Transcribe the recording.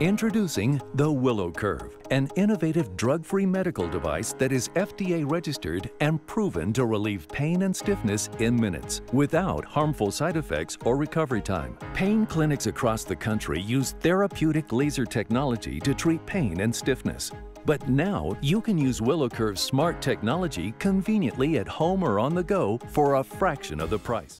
Introducing the Willow Curve, an innovative drug-free medical device that is FDA registered and proven to relieve pain and stiffness in minutes without harmful side effects or recovery time. Pain clinics across the country use therapeutic laser technology to treat pain and stiffness. But now you can use Willow Curve's smart technology conveniently at home or on the go for a fraction of the price.